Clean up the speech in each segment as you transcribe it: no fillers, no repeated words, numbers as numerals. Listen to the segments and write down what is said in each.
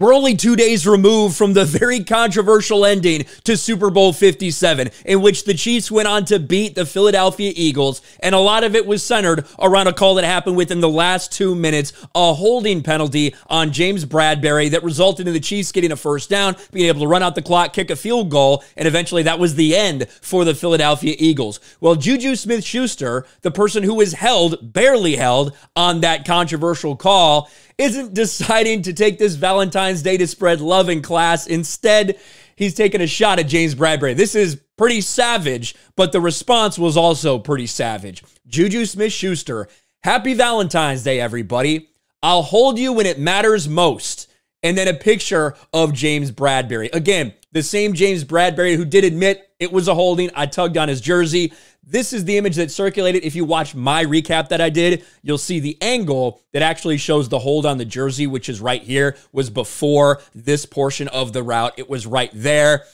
We're only 2 days removed from the very controversial ending to Super Bowl 57, in which the Chiefs went on to beat the Philadelphia Eagles, and a lot of it was centered around a call that happened within the last 2 minutes, a holding penalty on James Bradberry that resulted in the Chiefs getting a first down, being able to run out the clock, kick a field goal, and eventually that was the end for the Philadelphia Eagles. Well, Juju Smith-Schuster, the person who was held, barely held, on that controversial call, isn't deciding to take this Valentine's Day to spread love and class. Instead, he's taking a shot at James Bradberry. This is pretty savage, but the response was also pretty savage. Juju Smith-Schuster, happy Valentine's Day, everybody. I'll hold you when it matters most. And then a picture of James Bradberry. Again, the same James Bradberry who did admit it was a holding. I tugged on his jersey. This is the image that circulated. If you watch my recap that I did, you'll see the angle that actually shows the hold on the jersey, which is right here, was before this portion of the route. It was right there.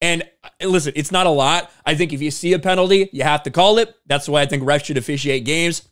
And listen, it's not a lot. I think if you see a penalty, you have to call it. That's why I think refs should officiate games.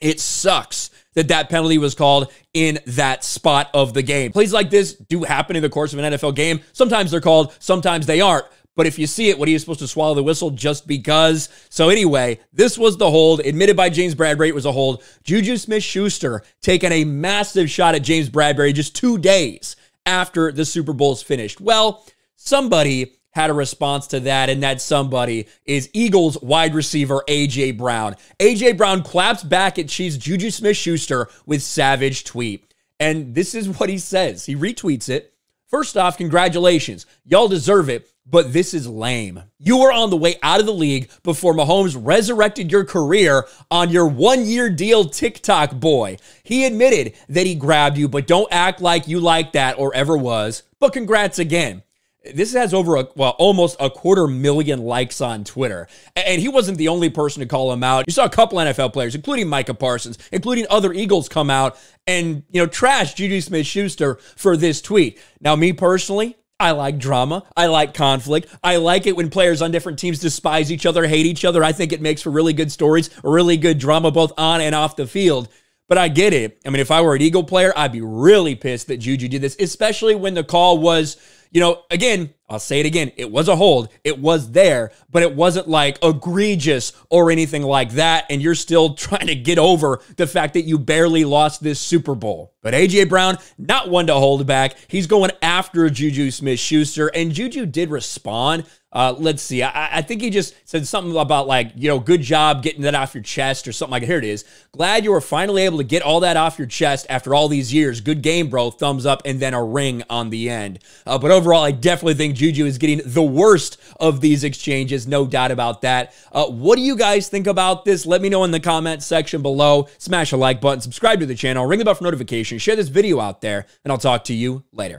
It sucks that that penalty was called in that spot of the game. Plays like this do happen in the course of an NFL game. Sometimes they're called, sometimes they aren't. But if you see it, what are you supposed to swallow the whistle just because? So anyway, this was the hold. Admitted by James Bradberry, it was a hold. Juju Smith-Schuster taking a massive shot at James Bradberry just 2 days after the Super Bowl's finished. Well, somebody had a response to that, and that somebody is Eagles wide receiver AJ Brown. AJ Brown claps back at Chiefs Juju Smith-Schuster with savage tweet. And this is what he says. He retweets it. First off, congratulations. Y'all deserve it, but this is lame. You were on the way out of the league before Mahomes resurrected your career on your one-year deal TikTok boy. He admitted that he grabbed you, but don't act like you like that or ever was. But congrats again. This has over, almost a 250,000 likes on Twitter. And he wasn't the only person to call him out. You saw a couple NFL players, including Micah Parsons, including other Eagles, come out and, trash Juju Smith-Schuster for this tweet. Now, me personally, I like drama. I like conflict. I like it when players on different teams despise each other, hate each other. I think it makes for really good stories, really good drama, both on and off the field. But I get it. I mean, if I were an Eagle player, I'd be really pissed that Juju did this, especially when the call was, again, I'll say it again, it was a hold. It was there, but it wasn't like egregious or anything like that. And you're still trying to get over the fact that you barely lost this Super Bowl. But AJ Brown, not one to hold back. He's going after Juju Smith-Schuster, and Juju did respond. Let's see. I think he just said something about good job getting that off your chest or something like that. Here it is. Glad you were finally able to get all that off your chest after all these years. Good game, bro. Thumbs up, and then a ring on the end. But overall, I definitely think Juju is getting the worst of these exchanges. No doubt about that. What do you guys think about this? Let me know in the comment section below. Smash a like button, subscribe to the channel, ring the bell for notifications, share this video out there, and I'll talk to you later.